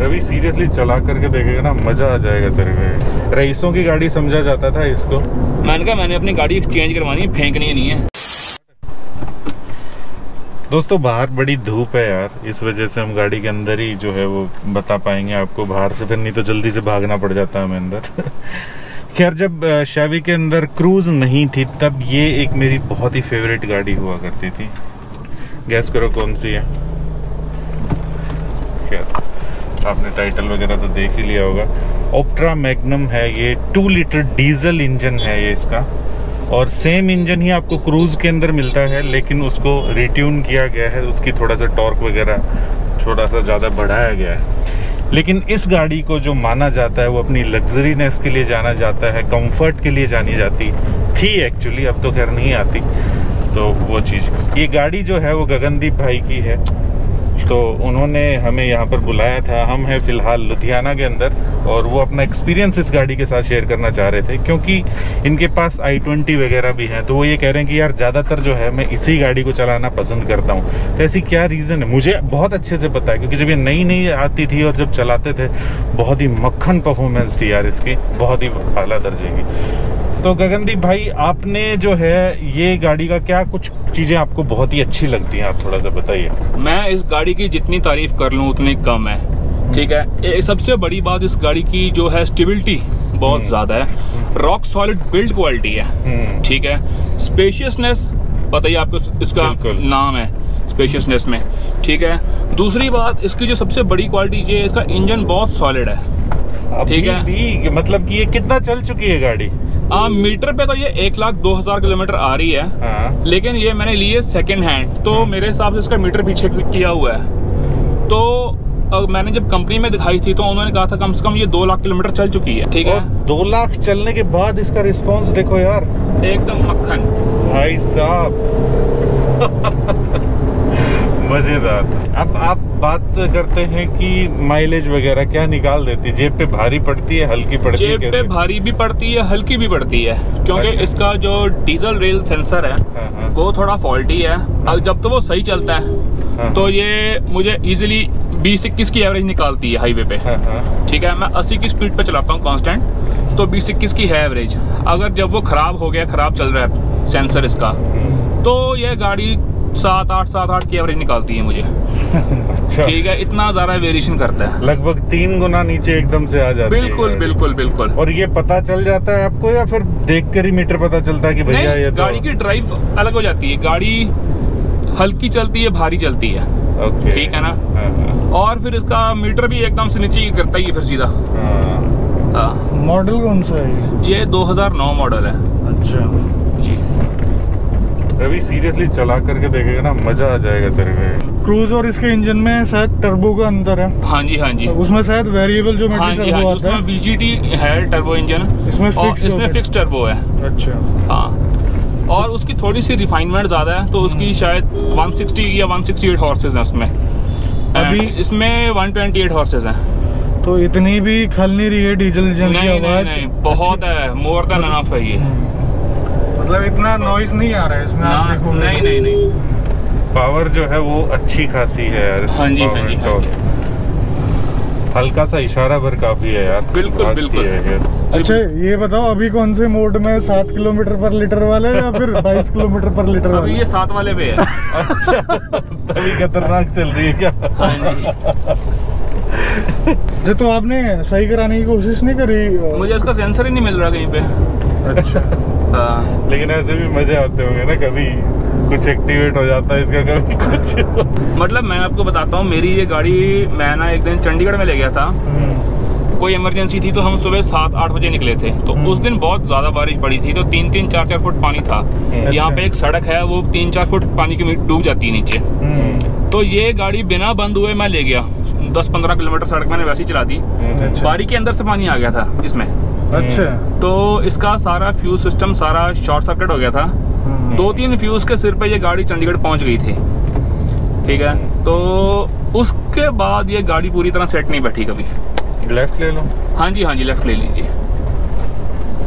Ravi seriously चला करके देखेगा ना, मजा आ जाएगा तेरे को। रईसों की गाड़ी समझा जाता था इसको। मैंने कहा मैंने अपनी गाड़ी एक्सचेंज करवानी है, फेंकनी नहीं है। दोस्तों बाहर बड़ी धूप है यार, इस वजह से हम गाड़ी के अंदर ही जो है वो बता पाएंगे आपको बाहर से, फिर नहीं तो जल्दी से भागना पड़ जाता है हमें अंदर। खैर जब शेवी के अंदर क्रूज नहीं थी तब ये एक मेरी बहुत ही फेवरेट गाड़ी हुआ करती थी। गैस करो कौन सी है। खैर आपने टाइटल वगैरह तो देख ही लिया होगा। ओप्ट्रा मैग्नम है ये, 2 लीटर डीजल इंजन है ये इसका, और सेम इंजन ही आपको क्रूज के अंदर मिलता है, लेकिन उसको रिट्यून किया गया है, उसकी थोड़ा सा टॉर्क वगैरह थोड़ा सा ज़्यादा बढ़ाया गया है। लेकिन इस गाड़ी को जो माना जाता है वो अपनी लग्जरीनेस के लिए जाना जाता है, कंफर्ट के लिए जानी जाती थी एक्चुअली, अब तो खैर नहीं आती। तो वो चीज़, ये गाड़ी जो है वो गगनदीप भाई की है, तो उन्होंने हमें यहाँ पर बुलाया था। हम हैं फ़िलहाल लुधियाना के अंदर और वो अपना एक्सपीरियंस इस गाड़ी के साथ शेयर करना चाह रहे थे, क्योंकि इनके पास i20 वगैरह भी हैं। तो वो ये कह रहे हैं कि यार ज़्यादातर जो है मैं इसी गाड़ी को चलाना पसंद करता हूँ। तो ऐसी क्या रीज़न है मुझे बहुत अच्छे से पता है, क्योंकि जब ये नई नई आती थी और जब चलाते थे बहुत ही मक्खन परफॉर्मेंस थी यार इसकी, बहुत ही आला दर्जे की। तो गगनदीप भाई आपने जो है ये गाड़ी का क्या कुछ चीज़ें आपको बहुत ही अच्छी लगती हैं, आप थोड़ा सा बताइए। मैं इस गाड़ी की जितनी तारीफ कर लूँ उतनी कम है, ठीक है। सबसे बड़ी बात इस गाड़ी की जो है स्टेबिलिटी बहुत ज़्यादा है, रॉक सॉलिड बिल्ड क्वालिटी है, ठीक है। स्पेशियसनेस पता ही आपको, इसका नाम है स्पेशियसनेस में, ठीक है। दूसरी बात इसकी जो सबसे बड़ी क्वालिटी ये, इसका इंजन बहुत सॉलिड है, ठीक है। मतलब कि ये कितना चल चुकी है गाड़ी? मीटर पे तो ये 1,02,000 किलोमीटर आ रही है, हाँ। लेकिन ये मैंने ली है सेकेंड हैंड, तो मेरे हिसाब से इसका मीटर पीछे किया हुआ है। तो मैंने जब कंपनी में दिखाई थी तो उन्होंने कहा था कम से कम ये 2 लाख किलोमीटर चल चुकी है, ठीक है। 2 लाख चलने के बाद इसका रिस्पॉन्स देखो यार, एकदम मक्खन भाई साहब। मजेदार। अब आप बात करते हैं कि माइलेज वगैरह क्या निकाल देती है, जेब पे भारी पड़ती है, हल्की पड़ती है? जेब पे भारी भी पड़ती है, हल्की भी पड़ती है, क्योंकि इसका जो डीजल रेल सेंसर है, हाँ हाँ। वो थोड़ा फॉल्टी है, हाँ। जब तो वो सही चलता है, हाँ। तो ये मुझे इजीली 20-21 की एवरेज निकालती है हाईवे पे, हाँ हाँ। ठीक है। मैं 80 की स्पीड पे चलाता हूँ कॉन्स्टेंट, तो 20-21 की है एवरेज। अगर जब वो खराब हो गया, खराब चल रहा है सेंसर इसका, तो ये गाड़ी 7-8 की एवरेज निकालती है मुझे। अच्छा, ठीक है। इतना ज़्यादा वेरिएशन करता है, लगभग 3 गुना नीचे एकदम से आ जाती है। बिल्कुल बिल्कुल बिल्कुल। और ये पता चल जाता है आपको या फिर देखकर ही मीटर पता चलता है कि भैया ये गाड़ी की ड्राइव अलग हो जाती है, गाड़ी हल्की चलती है, भारी चलती है, ठीक है ना। और फिर इसका मीटर भी एकदम से नीचे करता ही फिर सीधा। मॉडल कौन सा है ये? 2009 मॉडल है। अच्छा जी। रवि सीरियसली चला करके देखेगा ना, मजा आ जाएगा तेरे को। क्रूज और इसके इंजन में शायद टर्बो का अंतर है। हाँ जी हाँ जी। उसमें शायद वेरिएबल जो टर्बो आता है, VGT है टर्बो इंजन, इसमें फिक्स टर्बो है। अच्छा हाँ। और उसकी थोड़ी सी रिफाइनमेंट ज्यादा है, तो उसकी शायद 160 या 168 हॉर्सेज है उसमें, अभी इसमें 128 हॉर्सेज है। तो इतनी भी खल नहीं रही है डीजल इंजन की आवाज? बहुत है, मोर देन एनफ है ये, मतलब इतना नॉइज नहीं आ रहा है इसमें। नहीं नहीं नहीं, पावर जो है वो अच्छी खासी है यार। हाँ जी हाँ जी हाँ जी। हल्का सा इशारा भर काफी है यार। बिल्कुल बिल्कुल है। अच्छा ये बताओ अभी कौन से मोड में, 7 किलोमीटर पर लीटर वाले या फिर 22 किलोमीटर पर लीटर वाले? अभी ये 7 वाले पे है। अच्छा तभी खतरनाक चल रही है क्या? जो तो आपने सही कराने की कोशिश नहीं करी? मुझे इसका सेंसर ही नहीं मिल रहा कहीं पे। अच्छा हाँ। लेकिन ऐसे भी मजे आते होंगे ना, कभी कुछ एक्टिवेट हो जाता है इसका, कभी कुछ। मतलब मैं आपको बताता हूँ, मेरी ये गाड़ी मैं ना एक दिन चंडीगढ़ में ले गया था, कोई इमरजेंसी थी, तो हम सुबह 7-8 बजे निकले थे। तो उस दिन बहुत ज़्यादा बारिश पड़ी थी, तो 3-3, 4-4 फुट पानी था। यहाँ पे एक सड़क है, वो 3-4 फुट पानी के डूब जाती है नीचे। तो ये गाड़ी बिना बंद हुए मैं ले गया, 10-15 किलोमीटर सड़क मैंने वैसे ही चला दी। बारी के अंदर से पानी आ गया था इसमें। अच्छा। तो इसका सारा फ्यूज सिस्टम सारा शॉर्ट सर्किट हो गया था, 2-3 फ्यूज के सिर पे ये गाड़ी चंडीगढ़ पहुंच गई थी, ठीक है। तो उसके बाद ये गाड़ी पूरी तरह सेट नहीं बैठी। कभी लेफ्ट ले लो। हाँ जी हाँ जी, लेफ्ट ले लीजिए।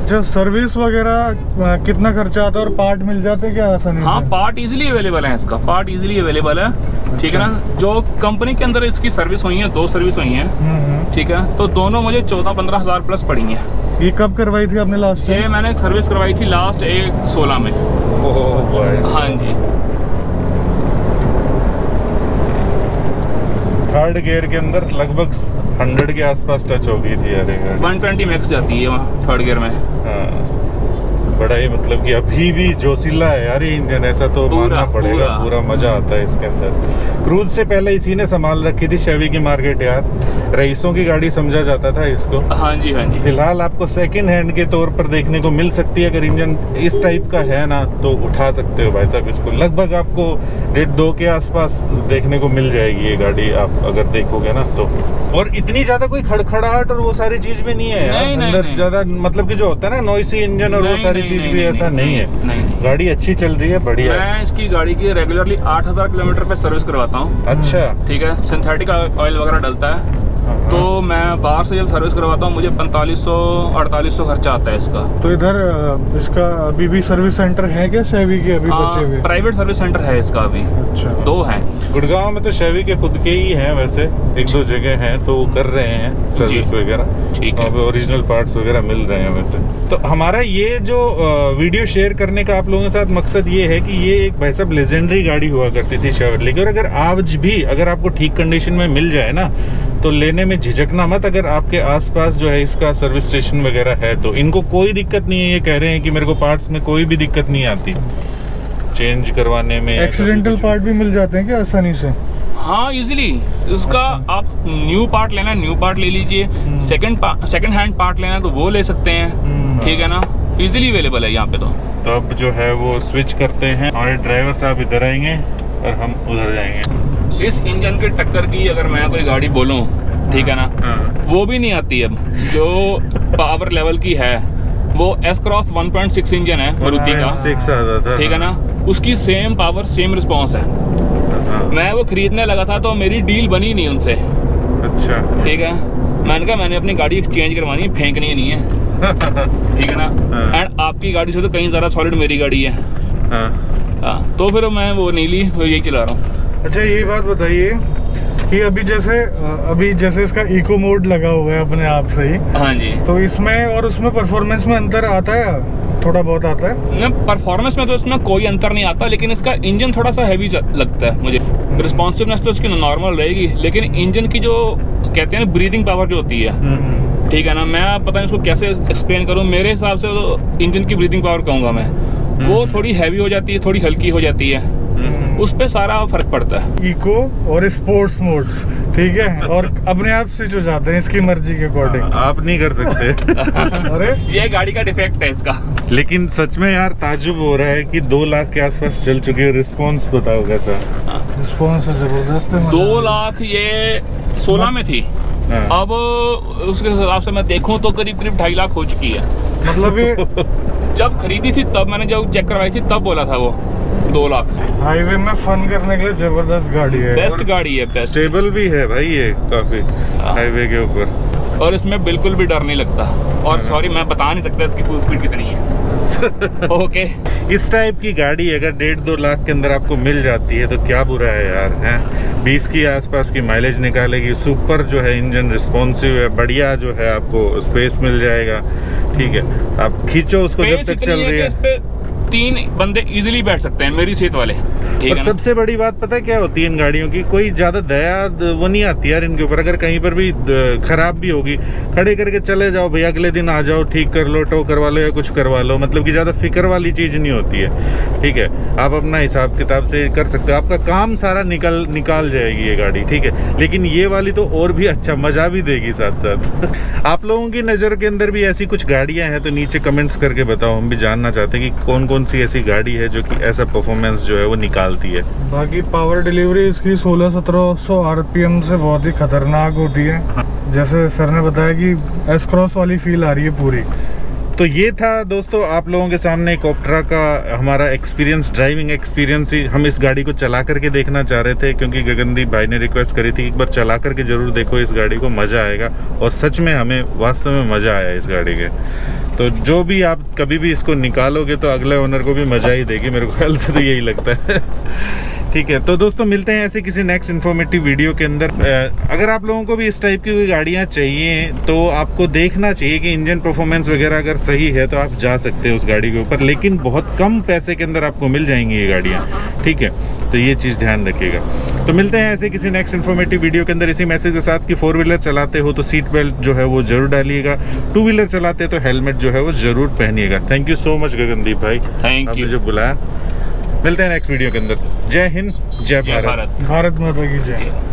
जो सर्विस वगैरह कितना खर्चा आता है और पार्ट मिल जाते क्या आसानी? हाँ पार्ट इजीली अवेलेबल है, इसका पार्ट इजीली अवेलेबल है। ठीक है ना। जो कंपनी के अंदर इसकी सर्विस हुई है, दो सर्विस हुई है, ठीक है, तो दोनों मुझे 14-15 हज़ार प्लस पड़ी है। ये कब करवाई थी आपने लास्ट? ये मैंने सर्विस करवाई थी लास्ट 1-16 में। हाँ जी, थर्ड गियर के अंदर लगभग 100 के आसपास टच हो गई थी। अरे 120 मैक्स जाती है वहाँ थर्ड गियर में। हाँ, बड़ा ही मतलब कि अभी भी जोशीला है यार ये इंजन, ऐसा तो मानना पड़ेगा। पूरा मजा आता है इसके अंदर। क्रूज से पहले इसी ने संभाल रखी थी शेवी की मार्केट यार, रईसों की गाड़ी समझा जाता था इसको। हाँ जी, हाँ जी। फिलहाल आपको सेकेंड हैंड के तौर पर देखने को मिल सकती है, अगर इंजन इस टाइप का है ना तो उठा सकते हो भाई साहब इसको। लगभग आपको 1.5-2 के आसपास देखने को मिल जाएगी ये गाड़ी, आप अगर देखोगे ना तो। और इतनी ज्यादा कोई खड़खड़ाहट और वो सारी चीज भी नहीं है यार अंदर ज्यादा, मतलब कि जो होता है ना नॉइसी इंजन और वो सारी चीज भी ऐसा नहीं है। गाड़ी अच्छी चल रही है, बढ़िया। मैं इसकी गाड़ी की रेगुलरली 8000 किलोमीटर पे सर्विस करवाता हूँ। अच्छा, ठीक है। सिंथेटिक ऑयल वगैरह डलता है, तो मैं बाहर से जब सर्विस करवाता हूँ मुझे 4500-4800 खर्चा आता है इसका। तो इधर इसका अभी भी सर्विस सेंटर है क्या शेवी के? अभी बचे हुए प्राइवेट सर्विस सेंटर है इसका अभी। अच्छा, 2 हैं गुड़गांव में तो शेवी के खुद के ही हैं, वैसे 1-2 जगह हैं, तो कर रहे हैं सर्विस वगैरह, ठीक है, ओरिजिनल पार्ट्स वगैरह मिल रहे हैं। वैसे तो हमारा ये जो वीडियो शेयर करने का आप लोगों के साथ मकसद ये है कि ये एक भाई साहब लेजेंडरी गाड़ी हुआ करती थी शेवरले की, और अगर आज भी अगर आपको ठीक कंडीशन में मिल जाए ना तो लेने में झिझकना मत। अगर आपके आसपास जो है इसका सर्विस स्टेशन वगैरह है तो इनको कोई दिक्कत नहीं है। ये कह रहे हैं कि मेरे को पार्ट्स में कोई भी दिक्कत नहीं आती चेंज करवाने में। एक्सीडेंटल पार्ट भी मिल जाते हैं क्या आसानी से? हाँ, इजीली इसका। अच्छा, आप न्यू पार्ट लेना है न्यू पार्ट ले लीजिए, सेकंड हैंड पार्ट लेना है तो वो ले सकते हैं, ठीक है ना, इजीली अवेलेबल है यहाँ पे। तो अब जो है वो स्विच करते हैं, हमारे ड्राइवर साहब इधर आएंगे और हम उधर जाएंगे। इस इंजन के टक्कर की अगर मैं कोई गाड़ी बोलूं, ठीक है ना, वो भी नहीं आती। अब जो पावर लेवल की है वो S-Cross 1.6 इंजन है मारुति का, ठीक है ना, उसकी सेम पावर सेम रिस्पांस है। मैं वो खरीदने लगा था तो मेरी डील बनी नहीं उनसे। अच्छा, ठीक है। मैंने कहा मैंने अपनी गाड़ी एक्सचेंज करवानी है, फेंकनी नहीं है, ठीक है ना, एंड आपकी गाड़ी से तो कहीं ज्यादा सॉलिड मेरी गाड़ी है। तो फिर मैं वो नहीं ली, यही चला रहा हूँ। अच्छा, ये बात बताइए कि अभी जैसे इसका इको मोड लगा हुआ है अपने आप से ही। हाँ जी। तो इसमें और उसमें परफॉर्मेंस में अंतर आता है? थोड़ा बहुत आता है ना। परफॉर्मेंस में तो इसमें कोई अंतर नहीं आता, लेकिन इसका इंजन थोड़ा सा हैवी लगता है मुझे। रिस्पॉन्सिवनेस तो इसकी नॉर्मल रहेगी, लेकिन इंजन की जो कहते हैं ना ब्रीदिंग पावर जो होती है, ठीक है ना, मैं पता नहीं उसको कैसे एक्सप्लेन करूँ, मेरे हिसाब से तो इंजन की ब्रीदिंग पावर कहूँगा मैं, वो थोड़ी हैवी हो जाती है, थोड़ी हल्की हो जाती है, उस पे सारा फर्क पड़ता है। इको और स्पोर्ट्स मोड्स, ठीक है, और अपने आप स्विच हो जाते हैं इसकी मर्जी के अकॉर्डिंग। आप नहीं कर सकते। अरे ये गाड़ी का डिफेक्ट है इसका। लेकिन सच में यार ताजुब हो रहा है कि 2 लाख के आसपास चल चुकी है। रिस्पॉन्स बताओ कैसा? रिस्पॉन्स जबरदस्त है। 2 लाख ये 16 में थी, अब उसके हिसाब से मैं देखूँ तो करीब 2.5 लाख हो चुकी है। मतलब जब खरीदी थी तब मैंने जब चेक करवाई थी तब बोला था वो 2 लाख। हाईवे में फन करने के लिए जबरदस्त गाड़ी है, बेस्ट गाड़ी है, बेस्ट। स्टेबल भी है भाई ये काफी हाईवे के ऊपर, और इसमें बिल्कुल भी डर नहीं लगता। और सॉरी मैं बता नहीं सकता इसकी फुल स्पीड कितनी है। ओके, इस टाइप की गाड़ी अगर 1.5-2 लाख के अंदर आपको मिल जाती है तो क्या बुरा है यार, है 20 की आसपास की माइलेज निकालेगी, सुपर जो है इंजन रिस्पॉन्सिव है, बढ़िया जो है आपको स्पेस मिल जाएगा, ठीक है, आप खींचो उसको जब तक चल रही है। 3 बंदे इजीली बैठ सकते हैं मेरी सीट वाले। और सबसे बड़ी बात पता है क्या होती है इन गाड़ियों की, कोई ज्यादा दया वो नहीं आती यार इनके ऊपर। अगर कहीं पर भी खराब भी होगी खड़े करके चले जाओ भैया, अगले दिन आ जाओ, ठीक कर लो, टो करवा लो या कुछ करवा लो, मतलब कि ज्यादा फिक्र वाली चीज नहीं होती है, ठीक है, आप अपना हिसाब किताब से कर सकते हो, आपका काम सारा निकाल जाएगी ये गाड़ी, ठीक है। लेकिन ये वाली तो और भी अच्छा मजा भी देगी साथ साथ। आप लोगों की नजर के अंदर भी ऐसी कुछ गाड़ियां हैं तो नीचे कमेंट्स करके बताओ, हम भी जानना चाहते हैं कि कौन कौन सी ऐसी गाड़ी है जो कि ऐसा परफॉर्मेंस जो है वो निकालती है। बाकी पावर डिलीवरी इसकी 1600-1700 आरपीएम से बहुत ही खतरनाक होती है, जैसे सर ने बताया कि S-Cross वाली फील आ रही है पूरी। तो ये था दोस्तों आप लोगों के सामने एक ऑप्ट्रा का हमारा एक्सपीरियंस, ड्राइविंग एक्सपीरियंस ही। हम इस गाड़ी को चला करके देखना चाह रहे थे क्योंकि गगनदीप भाई ने रिक्वेस्ट करी थी एक बार चला करके जरूर देखो इस गाड़ी को, मज़ा आएगा। और सच में हमें वास्तव में मज़ा आया इस गाड़ी के। तो जो भी आप कभी भी इसको निकालोगे तो अगले ओनर को भी मज़ा ही देगी, मेरे ख्याल से तो यही लगता है। ठीक है, तो दोस्तों मिलते हैं ऐसे किसी नेक्स्ट इन्फॉर्मेटिव वीडियो के अंदर। अगर आप लोगों को भी इस टाइप की कोई गाड़ियाँ चाहिए तो आपको देखना चाहिए कि इंजन परफॉर्मेंस वगैरह अगर सही है तो आप जा सकते हैं उस गाड़ी के ऊपर, लेकिन बहुत कम पैसे के अंदर आपको मिल जाएंगी ये गाड़ियाँ। ठीक है, तो ये चीज़ ध्यान रखिएगा। तो मिलते हैं ऐसे किसी नेक्स्ट इन्फॉर्मेटिव वीडियो के अंदर, इसी मैसेज के साथ कि 4 व्हीलर चलाते हो तो सीट बेल्ट जो है वो जरूर डालिएगा, 2 व्हीलर चलाते तो हेलमेट जो है वो जरूर पहनिएगा। Thank you so much Gagandeep भाई, थैंक यू जो बुलाया। मिलते हैं नेक्स्ट वीडियो के अंदर। जय हिंद, जय भारत, भारत माता की जय।